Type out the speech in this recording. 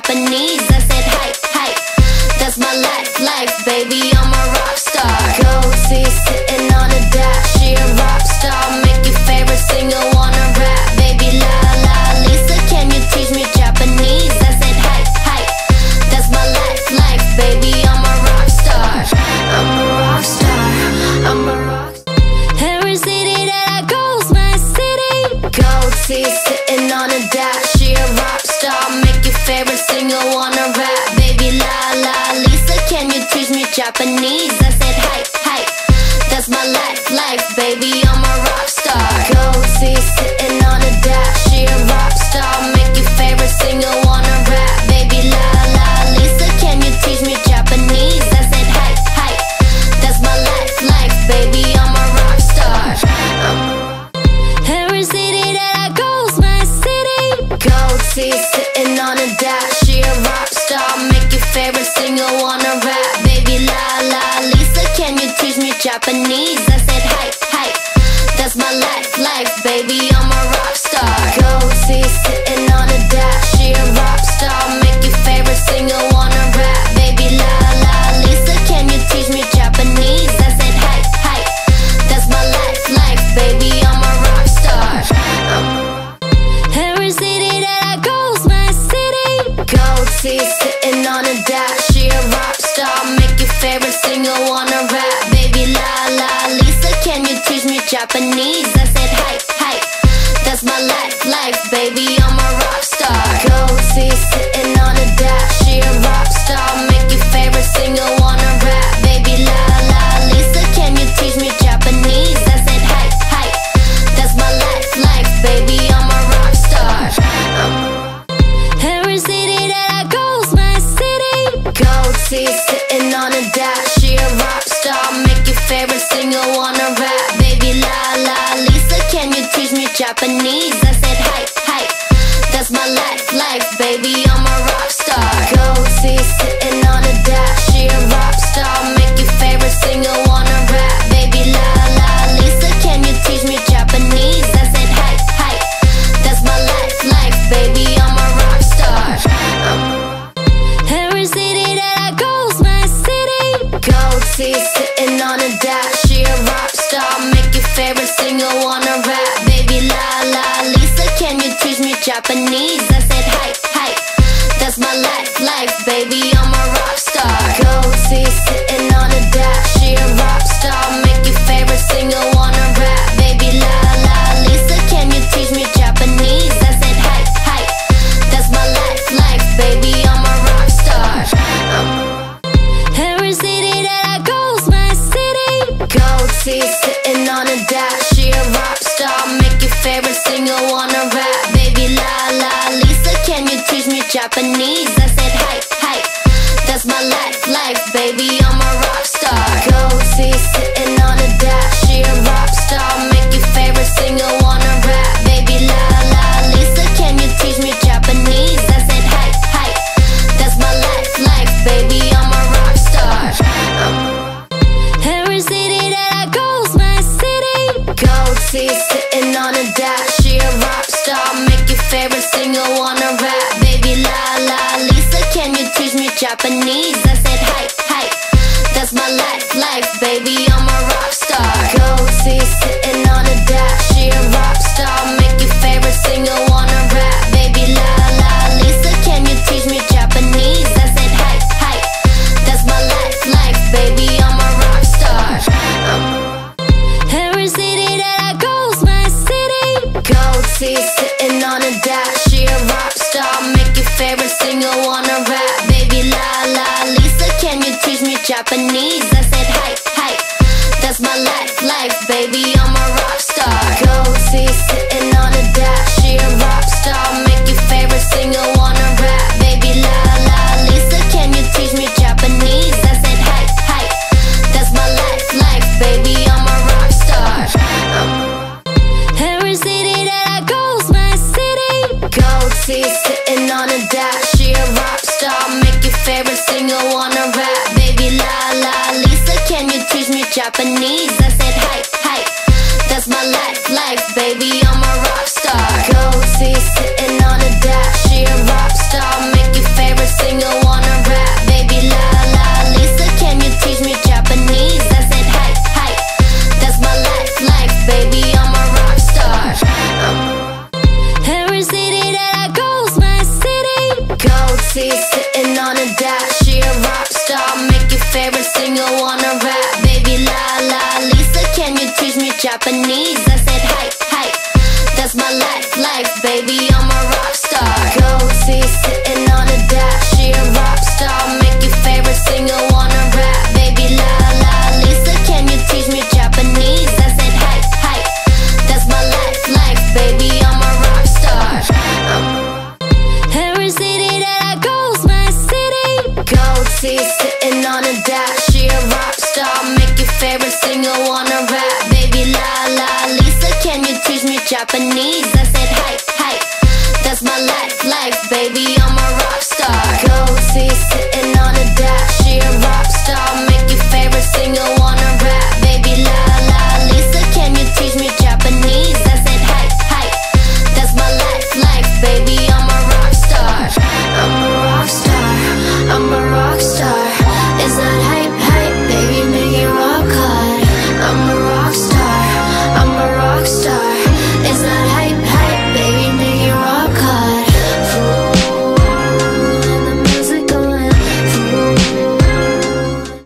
Japanese. I said hype, hype. That's my life, life, baby. I'm a rock star. Goatee sitting on a dash. She a rock star. Make your favorite singer wanna rap, baby. La la, Lisa, can you teach me Japanese? I said hype, hype. That's my life, life, baby. I'm a rock star. I'm a rock star. I'm a rock star. Every city that I go's my city. Goatee sitting on a dash. She a rock star. Make your favorite singer wanna rap, baby. La la, Lisa, can you teach me Japanese? I said hype, hype. That's my life, life, baby. I'm a rock star. Goatee sitting on a dash. She a rock star. Make your favorite singer wanna rap, baby. La la, Lisa, can you teach me Japanese? I said hype, hype. That's my life, life, baby. I'm a rock star. I'm a rock. Every city that I go's my city. Goatee sitting on a dash. She a rock star. Make your favorite singer wanna rap, baby. La la, Lisa, can you teach me Japanese? I said hype, hype. That's my life, life, baby. I'm a rock star. Goatee sitting on a dash. She a rock star. Make your favorite singer wanna rap, baby. La la, Lisa, can you teach me Japanese? I said hype, hype. That's my life, life, baby. I'm a rock star. I'm a rock. Every city that I go's my city. Goatee sitting on a dash. She a rock star. Make your favorite singer wanna rap, baby. La la, Lisa, can you teach me Japanese? I said hype, hype. That's my life, life, baby. I'm a rock star. Goatee sitting on a dash. She a rock star. Make your favorite singer wanna rap, baby. La la, Lisa, can you teach me Japanese? I said hype, hype. That's my life, life, baby. I'm a rock star. I'm a rock. Every city that I go's my city. Goatee sitting on a dash. She a rock star. Make your favorite singer wanna rap, baby. La la, Lisa, can you teach me Japanese? I said hype, hype. That's my life, life, baby. I'm a rock star. Goatee sitting on a dash. She a rock star. Make your favorite singer wanna rap, baby. La la, Lisa, can you teach me Japanese? I said hype, hype. That's my life, life, baby. I'm a rock star. I'm a rock. Every city that I go's my city. Goatee sitting on a dash. She a rock star. Make your favorite singer wanna rap, baby. La la, Lisa, can you teach me Japanese? I said hype, hype. That's my life, life, baby. I'm a rock star. Goatee sitting on a dash. She a rock star. Make your favorite singer wanna rap, baby. La la, Lisa, can you teach me Japanese? I said hype, hype. That's my life, life, baby. I'm a rock star. I'm a rock. Every city that I go's my city. Goatee sitting on a dash. She a rock star. Make your favorite singer wanna rap, baby. La la, Lisa, can you teach me Japanese? I said hype, hype. That's my life, life, baby. I'm a rock star. Goatee sitting on a dash. She a rock star. Make your favorite singer wanna rap, baby. La la, Lisa, can you teach me Japanese? I said hype, hype. That's my life, life, baby. I'm a rock star. I'm a rock. Every city that I go's my city. Goatee sitting on a dash. She a rock star. Make your favorite singer wanna rap, baby. La la, Lisa, can you teach me Japanese? I said hype, hype. That's my life, life, baby. I'm a rock star. Goatee sitting on a dash. She a rock star. Make your favorite singer wanna rap, baby. La la, Lisa, can you teach me Japanese? I said hype, hype. That's my life, life, baby. I'm a rock star. I'm a rock. Every city that I go's my city. Goatee sitting on a dash. She a rock star. Make your favorite singer wanna rap, baby. La la, Lisa, can you teach me Japanese? I said hype, hype. That's my life, life, baby. I'm a rock star. Goatee sitting on a dash. She a rock star. Make your favorite singer wanna rap, baby. La la, Lisa, can you teach me Japanese? I said hype, hype. That's my life, life, baby. I'm a rock star. I'm a rock. Every city that I go's my city. Goatee sitting on a dash. She a rock star. Make your favorite singer wanna rap, baby. La la, Lisa, can you teach me Japanese? I said hype, hype. That's my life, life, baby. I'm a rock star. Goatee sitting on a dash. She a rock star. Make your favorite see her sitting on a dot. She a rock star, make your favorite singer wanna rap. Baby la la, Lisa, can you teach me Japanese? I said hype, hype, that's my life, life. Baby, I'm a rock star. Go see her sitting on a dot. She a rock star, make your favorite singer.